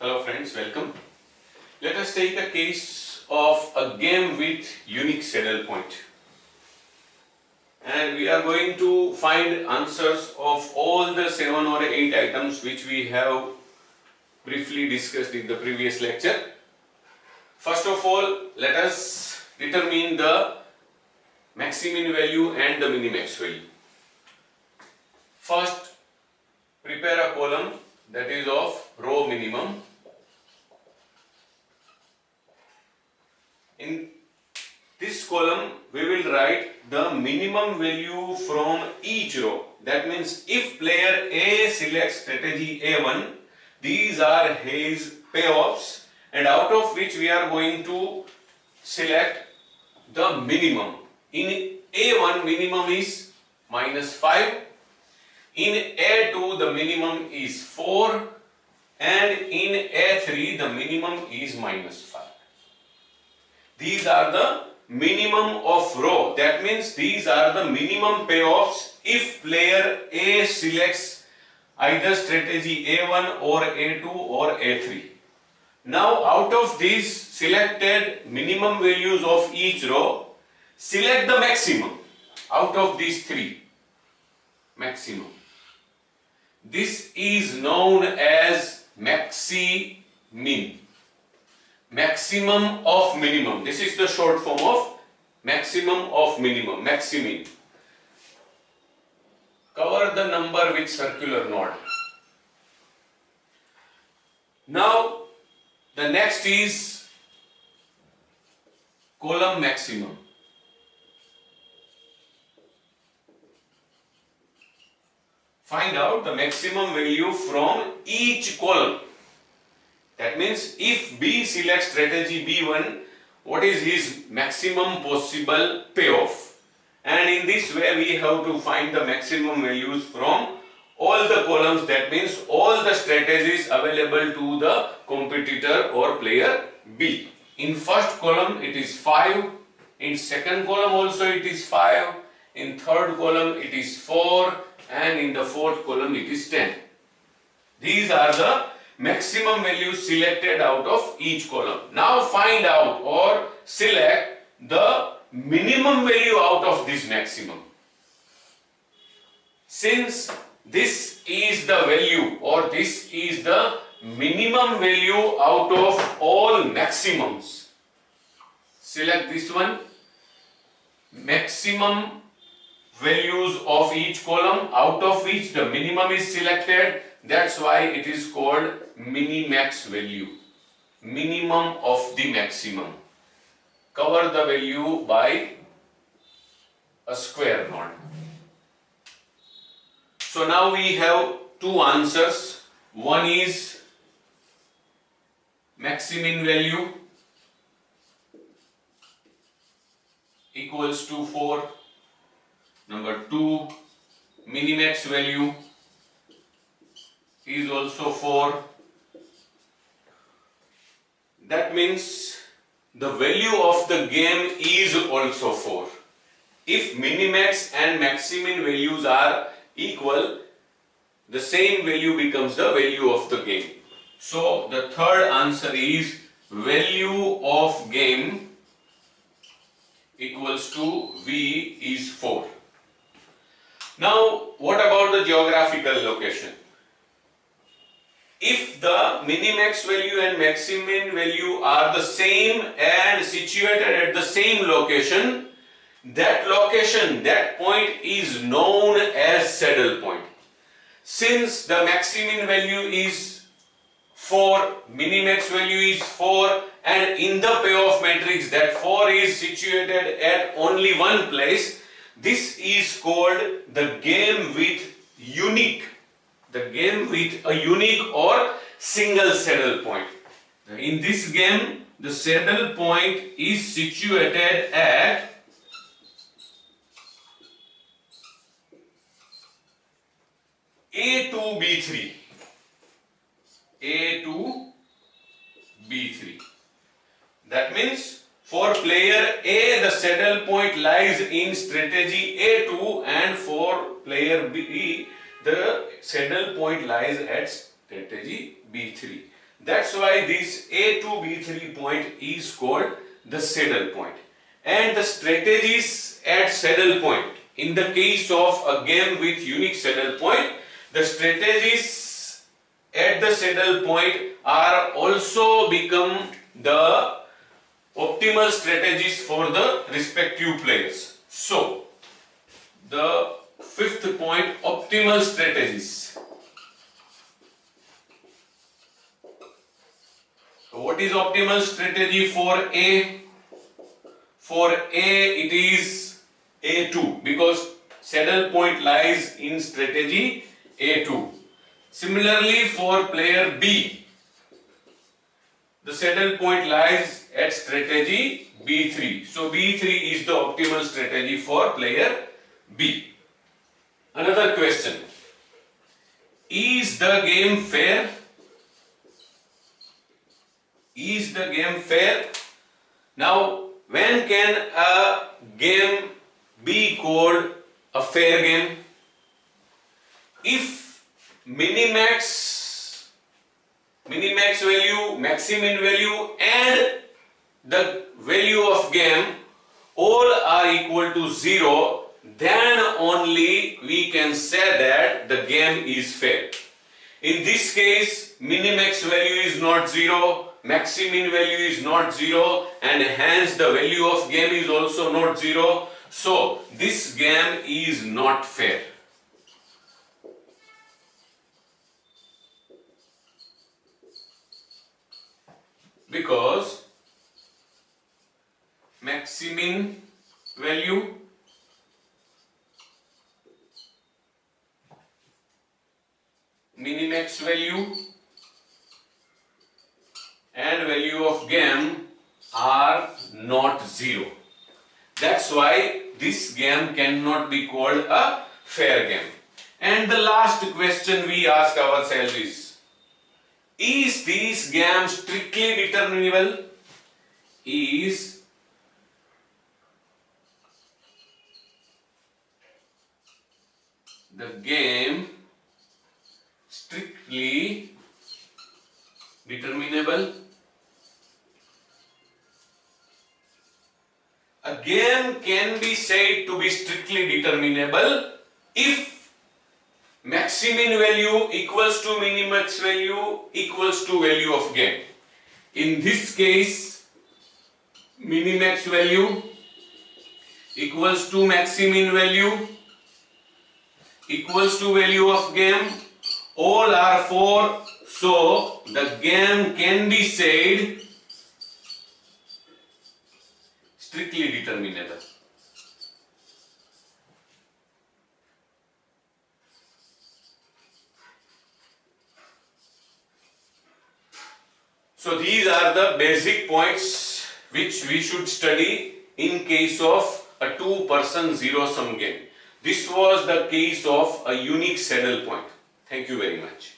Hello friends, welcome. Let us take a case of a game with unique saddle point, and we are going to find answers of all the 7 or 8 items which we have briefly discussed in the previous lecture. First of all, let us determine the maximin value and the minimax value. First, prepare a column that is of row minimum. In this column, we will write the minimum value from each row. That means if player A selects strategy A1, these are his payoffs, and out of which we are going to select the minimum. In A1, minimum is -5. In A2, the minimum is 4, and in A3, the minimum is -5. These are the minimum of row. That means these are the minimum payoffs if player A selects either strategy A1 or A2 or A3. Now, out of these selected minimum values of each row, select the maximum out of these three. Maximum. This is known as maximin. Maximum of minimum. This is the short form of maximum of minimum, maximin. Cover the number with circular node. Now, the next is column maximum. Find out the maximum value from each column. That means if B selects strategy B1, what is his maximum possible payoff? And in this way we have to find the maximum values from all the columns. That means all the strategies available to the competitor or player B. In first column it is 5, in second column also it is 5, in third column it is 4, and in the fourth column it is 10. These are the maximum values selected out of each column. Now find out or select the minimum value out of this maximum. Since this is the value or this is the minimum value out of all maximums, select this one. Maximum values of each column out of which the minimum is selected. That's why it is called minimax value, minimum of the maximum. Cover the value by a square node. So now we have two answers. One is maximin value equals to 4. Number 2, minimax value is also 4. That means the value of the game is also 4. If minimax and maximin values are equal, the same value becomes the value of the game. So the third answer is value of game equals to V is 4. Now, what about the geographical location? If the minimax value and maximin value are the same and situated at the same location, that point is known as saddle point. Since the maximin value is 4, minimax value is 4, and in the payoff matrix that 4 is situated at only one place, this is called the game with unique. The game with a unique or single saddle point. In this game, the saddle point is situated at A to B3. A to B3. That means for player A, the saddle point lies in strategy A2, and for player B, the saddle point lies at strategy B3. That's why this A to B3 point is called the saddle point. And the strategies at saddle point, in the case of a game with unique saddle point, the strategies at the saddle point are also become the optimal strategies for the respective players. So, the fifth point, optimal strategies. So what is optimal strategy for A? For A it is A2 because saddle point lies in strategy A2. Similarly for player B, the saddle point lies at strategy B3. So B3 is the optimal strategy for player B. Another question, is the game fair? Is the game fair? Now, when can a game be called a fair game? If minimax value, maximum value and the value of game all are equal to 0, then only we can say that the game is fair. In this case, minimax value is not 0, maximin value is not 0, and hence the value of game is also not 0. So this game is not fair. Because maximin value minimax value and value of game are not 0. That's why this game cannot be called a fair game. And the last question we ask ourselves is this game strictly determinable? Is the game strictly determinable? A game can be said to be strictly determinable if maximin value equals to minimax value equals to value of game. In this case, minimax value equals to maximin value equals to value of game. All are 4, so the game can be said strictly determinable. So these are the basic points which we should study in case of a 2-person zero-sum game. This was the case of a unique saddle point. Thank you very much.